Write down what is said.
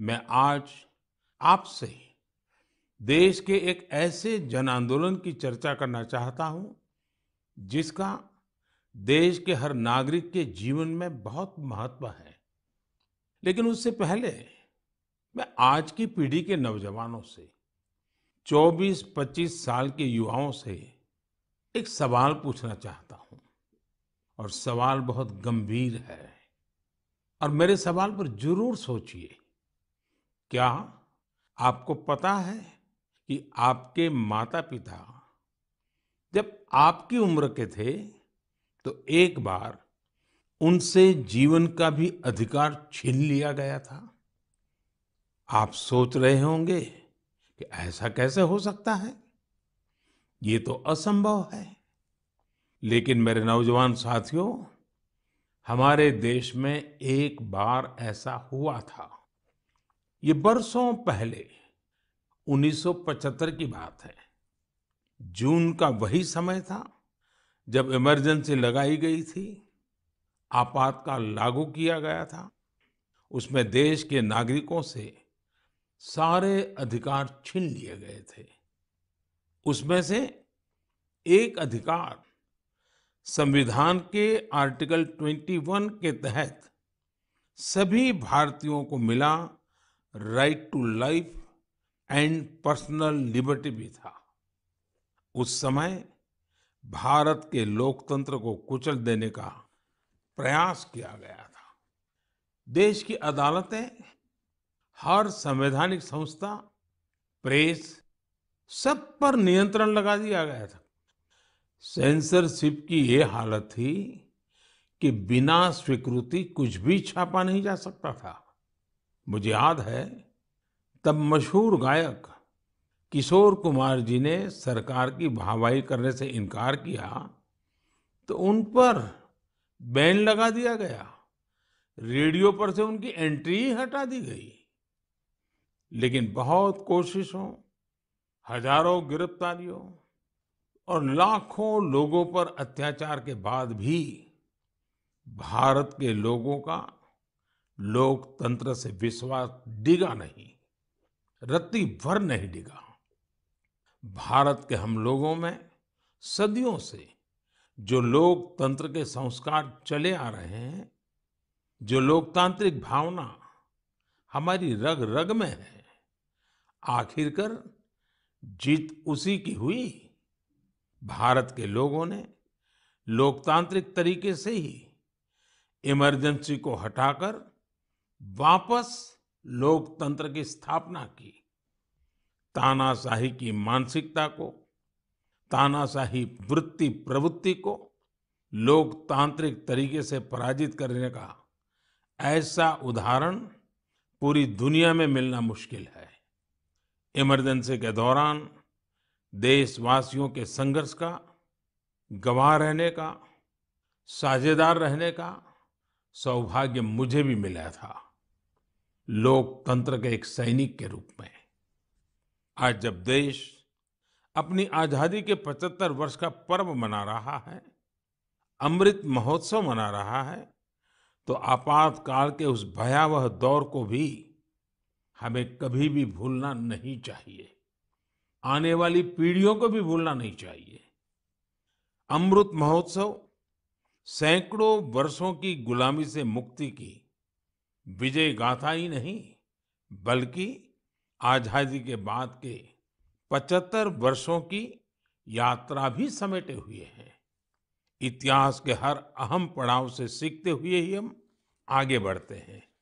मैं आज आपसे देश के एक ऐसे जन आंदोलन की चर्चा करना चाहता हूं जिसका देश के हर नागरिक के जीवन में बहुत महत्व है। लेकिन उससे पहले मैं आज की पीढ़ी के नौजवानों से 24-25 साल के युवाओं से एक सवाल पूछना चाहता हूं, और सवाल बहुत गंभीर है। और मेरे सवाल पर जरूर सोचिए। क्या आपको पता है कि आपके माता पिता जब आपकी उम्र के थे तो एक बार उनसे जीवन का भी अधिकार छीन लिया गया था? आप सोच रहे होंगे कि ऐसा कैसे हो सकता है, ये तो असंभव है। लेकिन मेरे नौजवान साथियों, हमारे देश में एक बार ऐसा हुआ था। ये बरसों पहले 1975 की बात है। जून का वही समय था जब इमरजेंसी लगाई गई थी, आपातकाल लागू किया गया था। उसमें देश के नागरिकों से सारे अधिकार छीन लिए गए थे। उसमें से एक अधिकार संविधान के आर्टिकल 21 के तहत सभी भारतीयों को मिला right to life and personal liberty भी था। उस समय भारत के लोकतंत्र को कुचल देने का प्रयास किया गया था। देश की अदालतें, हर संवैधानिक संस्था, प्रेस, सब पर नियंत्रण लगा दिया गया था। सेंसरशिप की ये हालत थी कि बिना स्वीकृति कुछ भी छापा नहीं जा सकता था। मुझे याद है तब मशहूर गायक किशोर कुमार जी ने सरकार की वाहवाही करने से इनकार किया तो उन पर बैन लगा दिया गया। रेडियो पर से उनकी एंट्री हटा दी गई। लेकिन बहुत कोशिशों, हजारों गिरफ्तारियों और लाखों लोगों पर अत्याचार के बाद भी भारत के लोगों का लोकतंत्र से विश्वास डिगा नहीं, रत्ती भर नहीं डिगा। भारत के हम लोगों में सदियों से जो लोकतंत्र के संस्कार चले आ रहे हैं, जो लोकतांत्रिक भावना हमारी रग रग में है, आखिरकार जीत उसी की हुई। भारत के लोगों ने लोकतांत्रिक तरीके से ही इमरजेंसी को हटाकर वापस लोकतंत्र की स्थापना की। तानाशाही की मानसिकता को, तानाशाही वृत्ति प्रवृत्ति को लोकतांत्रिक तरीके से पराजित करने का ऐसा उदाहरण पूरी दुनिया में मिलना मुश्किल है। इमरजेंसी के दौरान देशवासियों के संघर्ष का, गवाह रहने का, साझेदार रहने का सौभाग्य मुझे भी मिला था, लोकतंत्र के एक सैनिक के रूप में। आज जब देश अपनी आजादी के 75 वर्ष का पर्व मना रहा है, अमृत महोत्सव मना रहा है, तो आपातकाल के उस भयावह दौर को भी हमें कभी भी भूलना नहीं चाहिए। आने वाली पीढ़ियों को भी भूलना नहीं चाहिए। अमृत महोत्सव सैकड़ों वर्षों की गुलामी से मुक्ति की विजय गाथा ही नहीं, बल्कि आजादी के बाद के 75 वर्षों की यात्रा भी समेटे हुए हैं। इतिहास के हर अहम पड़ाव से सीखते हुए ही हम आगे बढ़ते हैं।